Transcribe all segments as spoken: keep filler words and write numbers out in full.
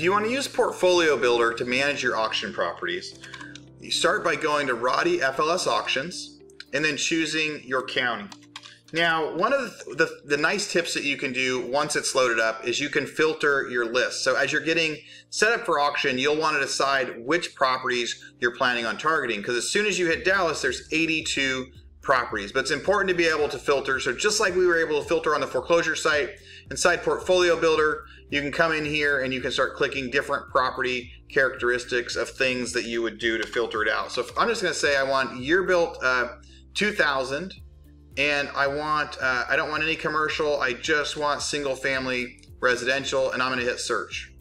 If you want to use Portfolio Builder to manage your auction properties, you start by going to Roddy F L S Auctions and then choosing your county. Now, one of the, the, the nice tips that you can do once it's loaded up is you can filter your list. So as you're getting set up for auction, you'll want to decide which properties you're planning on targeting, because as soon as you hit Dallas, there's eighty-two properties, but it's important to be able to filter. So just like we were able to filter on the foreclosure site, inside Portfolio Builder, you can come in here and you can start clicking different property characteristics of things that you would do to filter it out. So if, I'm just going to say I want year built uh, two thousand. And I want, uh, I don't want any commercial. I just want single family residential, and I'm gonna hit search.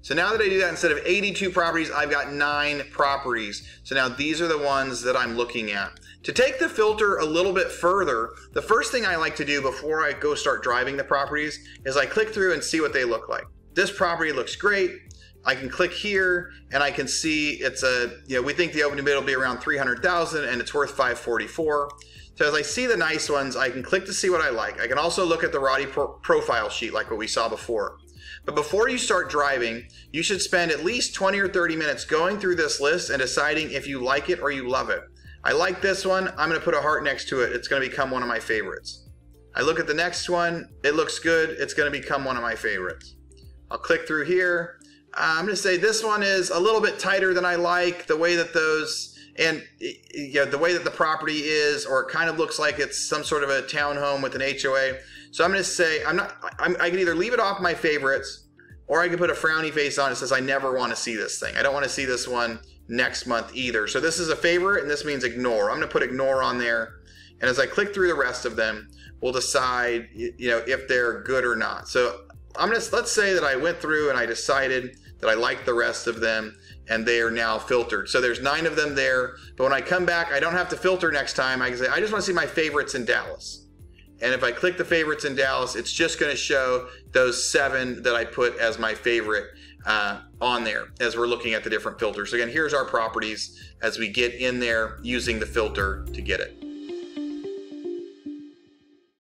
So now that I do that, instead of eighty-two properties, I've got nine properties. So now these are the ones that I'm looking at. To take the filter a little bit further, the first thing I like to do before I go start driving the properties is I click through and see what they look like. This property looks great. I can click here and I can see it's a, you know, we think the opening bid will be around three hundred thousand and it's worth five forty-four. So as I see the nice ones, I can click to see what I like. I can also look at the Roddy pro profile sheet like what we saw before. But before you start driving, you should spend at least twenty or thirty minutes going through this list and deciding if you like it or you love it. I like this one, I'm gonna put a heart next to it. It's gonna become one of my favorites. I look at the next one, it looks good. It's gonna become one of my favorites. I'll click through here. I'm going to say this one is a little bit tighter than I like the way that those, and you know, the way that the property is, or it kind of looks like it's some sort of a townhome with an H O A. So I'm going to say, I'm not, I'm, I can either leave it off my favorites, or I can put a frowny face on it that says I never want to see this thing. I don't want to see this one next month either. So this is a favorite and this means ignore. I'm going to put ignore on there. And as I click through the rest of them, we'll decide, you know, if they're good or not. So I'm going to, let's say that I went through and I decided that I like the rest of them and they are now filtered. So there's nine of them there, but when I come back, I don't have to filter next time. I can say, I just want to see my favorites in Dallas. And if I click the favorites in Dallas, it's just going to show those seven that I put as my favorite uh, on there as we're looking at the different filters. Again, here's our properties as we get in there using the filter to get it.